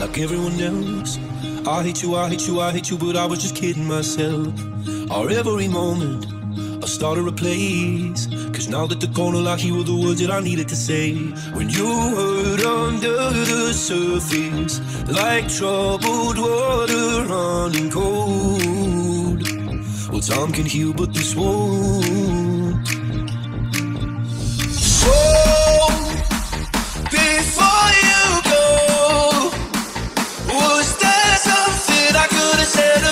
Like everyone else, I hate you, I hate you, I hate you, but I was just kidding myself. Our every moment, I started a place, 'cause now that the corner locked, you were the words that I needed to say. When you hurt under the surface, like troubled water running cold, well, time can heal, but this won't. So, before you go, said to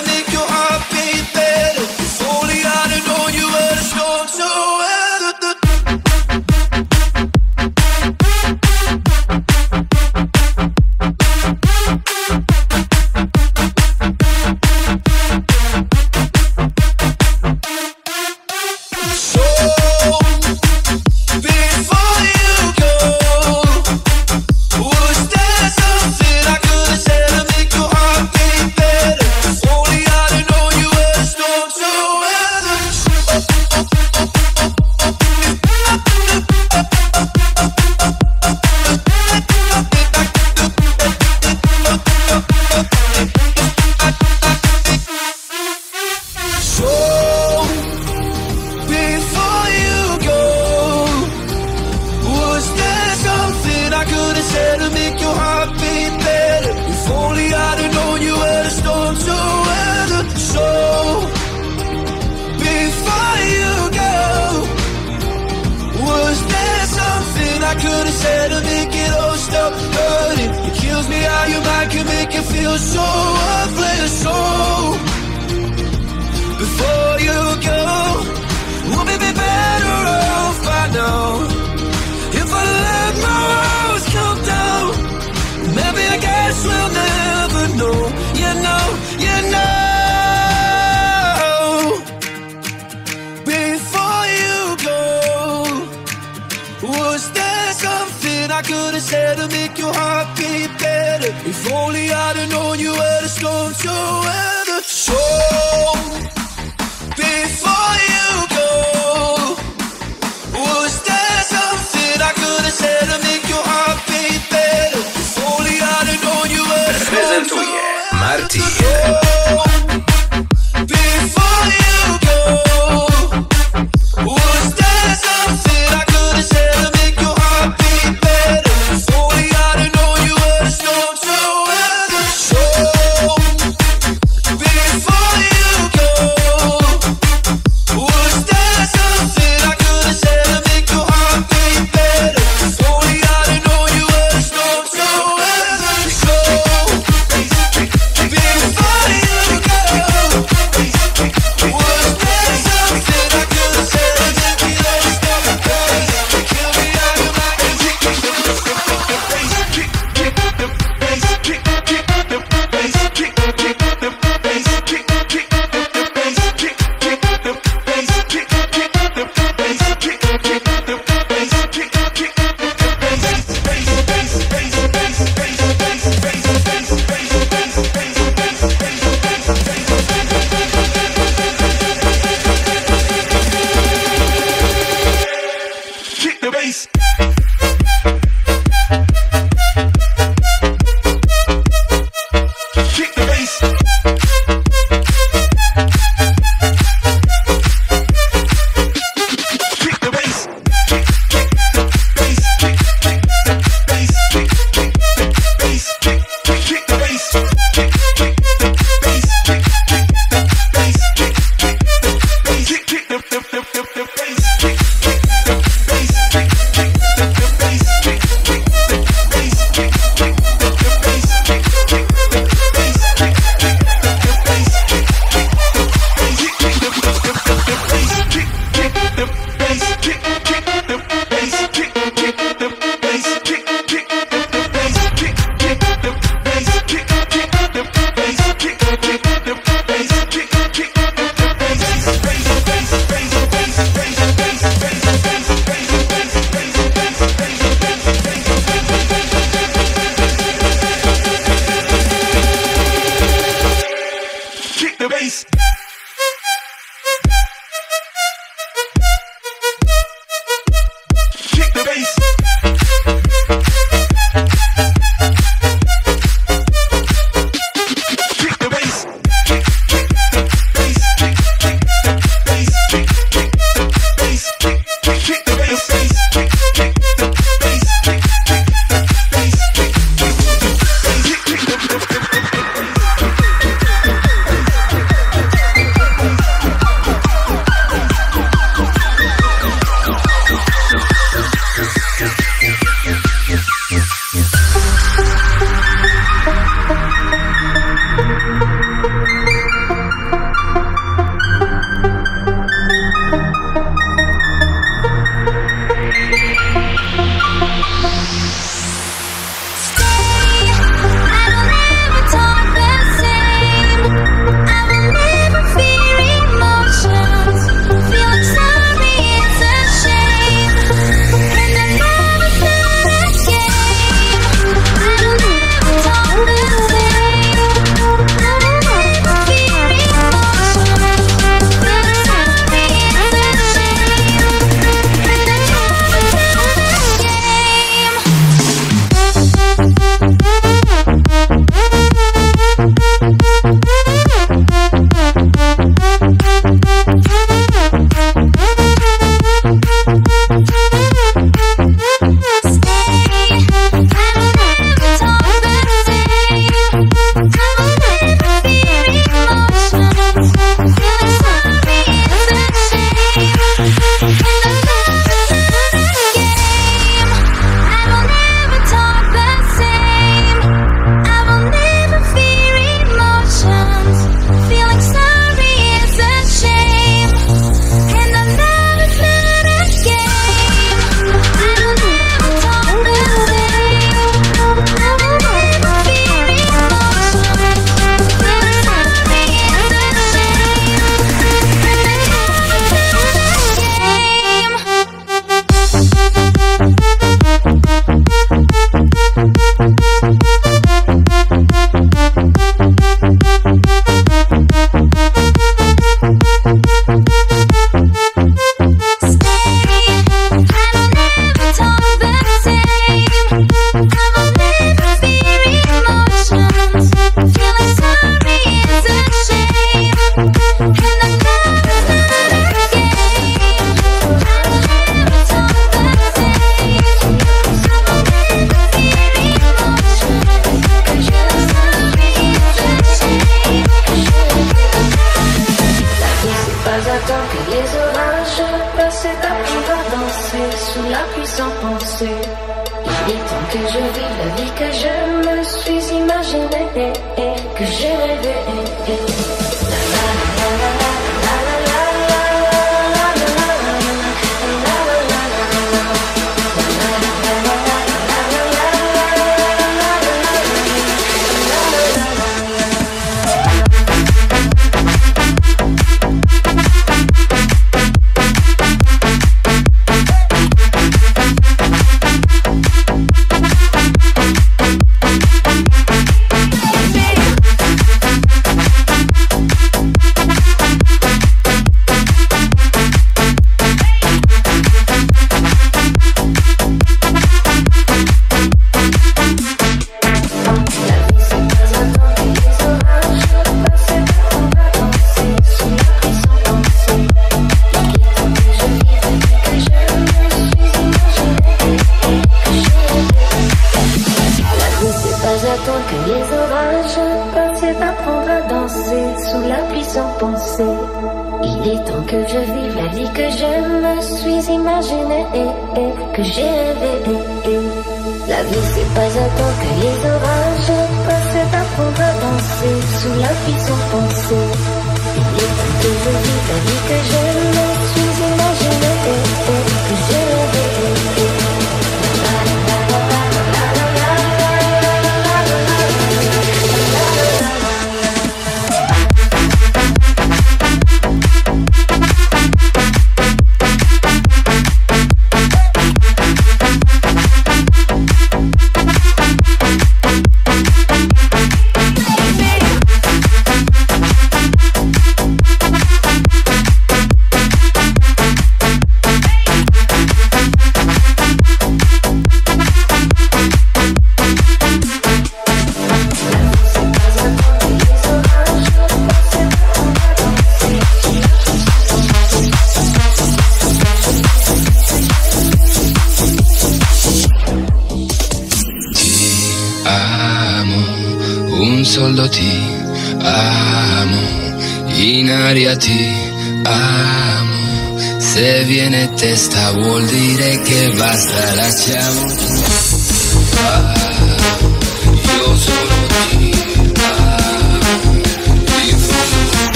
make your heart beat better. If only I'd have known you were a storm to weather.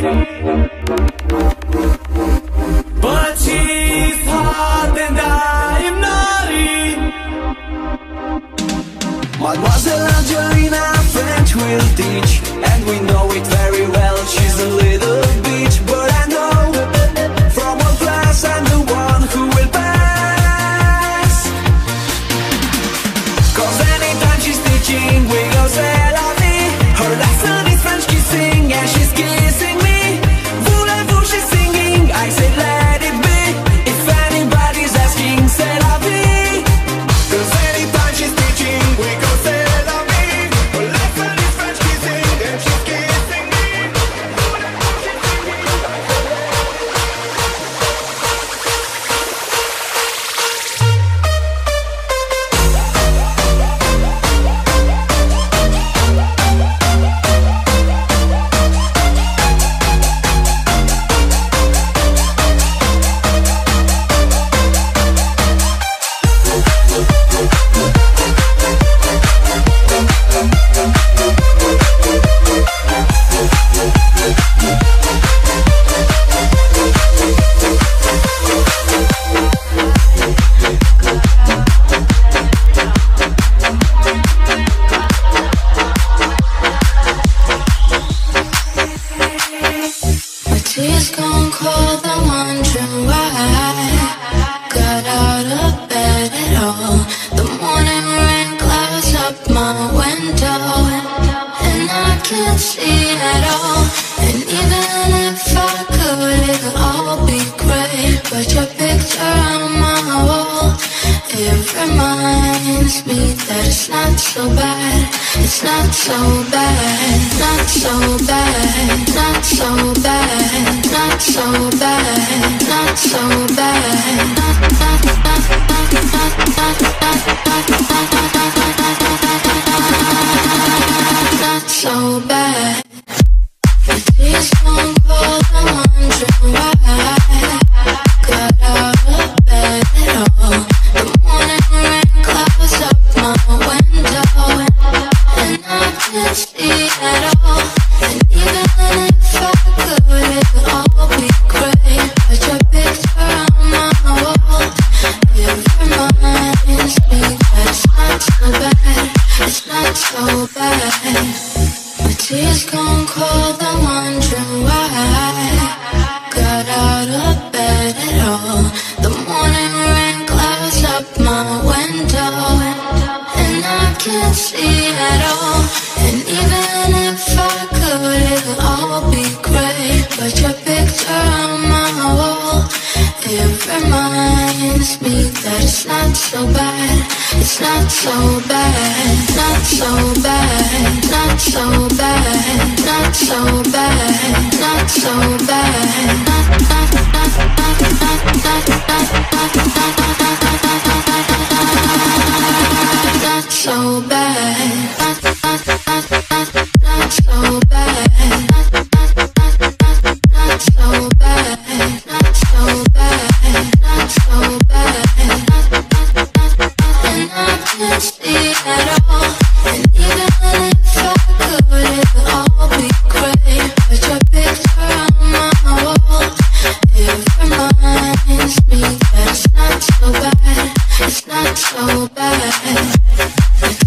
But she's hot and I am naughty. Mademoiselle Angelina, French will teach, and we know it very well. She's a little bitch, but I know from her class I'm the one who will pass. 'Cause anytime she's teaching, we go say she's gone cold, I'm wondering why got out of bed at all. The morning rain clouds up my window and I can't see at all. And even if I could, it could all be great, but your picture on my wall, it reminds me that it's not so bad. It's not so bad, not so bad, not so bad, not so bad, not so bad, not so bad. It's gone cold, I'm wondering why I got out of bed at all. The morning rain clouds up my window and I can't see at all. And even if I could, it would all be great, but your picture on my wall, it reminds me that it's not so bad. It's not so bad. My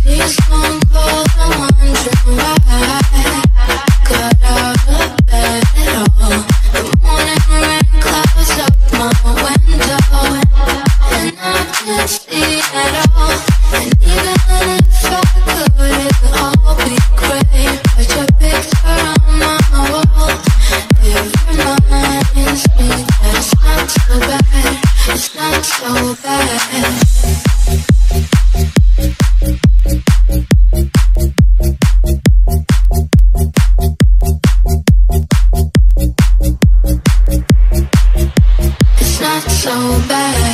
tears gone cold, I'm wondering why I got out of bed at all. The morning rain clouds up my window and I can't see at all. And even if I could, it would all be great, but your picture on my wall, it reminds me that it's not so bad. It's not so bad, not so bad, not so bad, not so bad, not so bad, not so bad, not so bad. It's not so bad.